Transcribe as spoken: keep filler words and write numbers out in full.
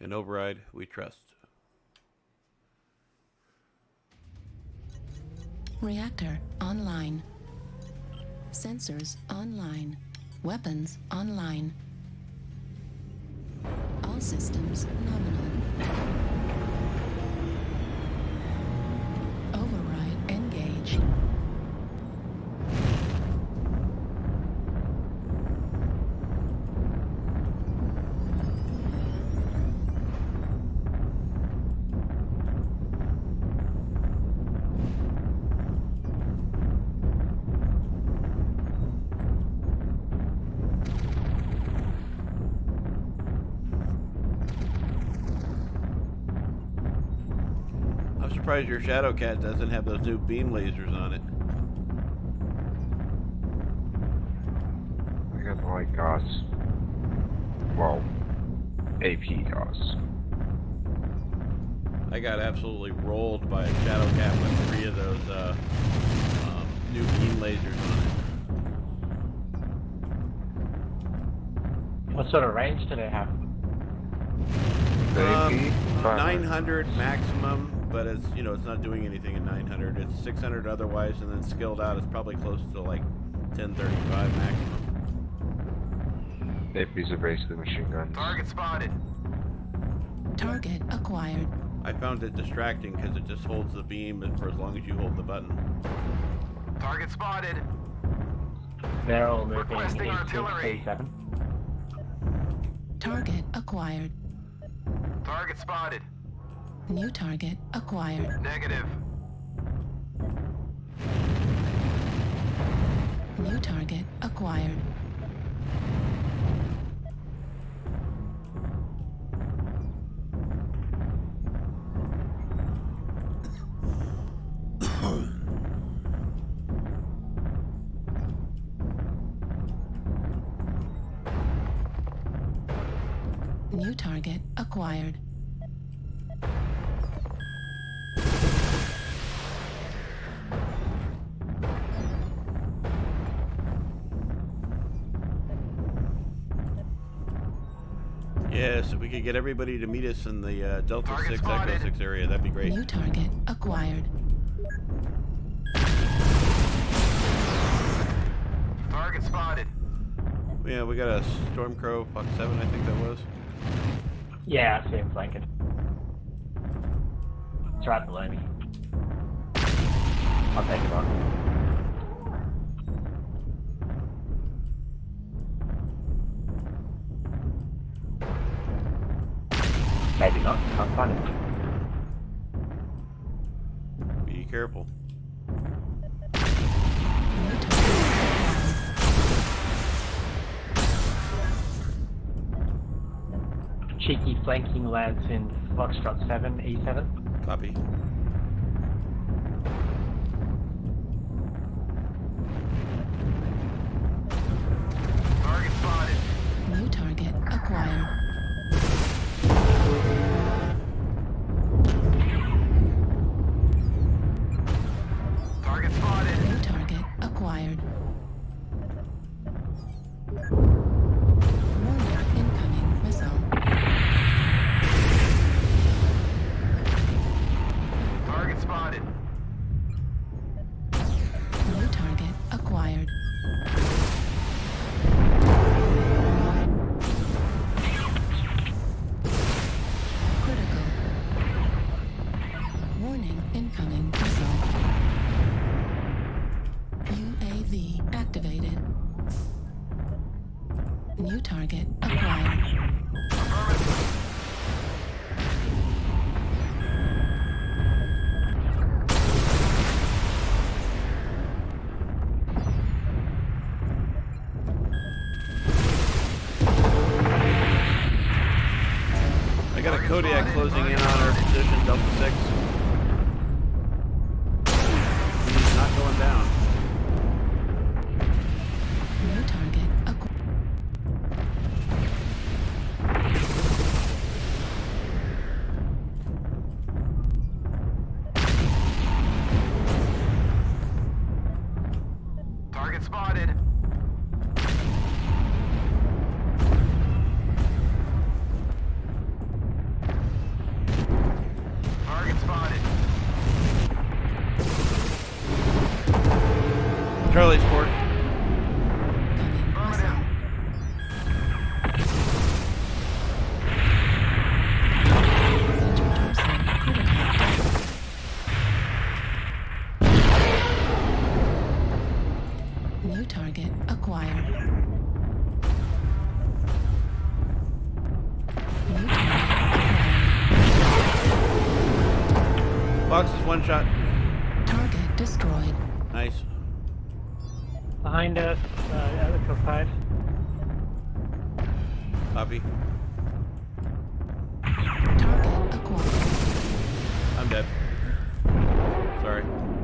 and Override we trust. Reactor online. Sensors online. Weapons online. All systems nominal. Override engage. I'm surprised your Shadow Cat doesn't have those new beam lasers on it. I got light gas. Well, A P gas. I got absolutely rolled by a Shadow Cat with three of those uh, um, new beam lasers on it. What sort of range do they have? Um, nine hundred maximum. But it's, you know, it's not doing anything at nine hundred. It's six hundred otherwise, and then skilled out, it's probably close to like ten thirty-five maximum. A Ps are basically machine guns. Target spotted. Target acquired. I found it distracting because it just holds the beam for as long as you hold the button. Target spotted. Barrel moving. Requesting artillery. Target acquired. Target spotted. New target acquired. Negative. New target acquired. New target acquired. Yes, if we could get everybody to meet us in the uh, Delta target six, spotted. Echo six area, that'd be great. New target acquired. Target spotted. Yeah, we got a Stormcrow Fox seven, I think that was. Yeah, same flanking. It's right below me. I'll take it on. Maybe not. Can't find it. Be careful. Cheeky flanking lads in Foxtrot seven, E seven. Copy. Target spotted. New target acquired. Kodiak closing in on our position, Delta six. He's not going down. New target acquired. Target spotted. Charlie Ford. New target acquired. New target. Box is one shot. Target destroyed. Nice. Behind us, uh, Electro five. Copy. Target acquired. I'm dead. Sorry.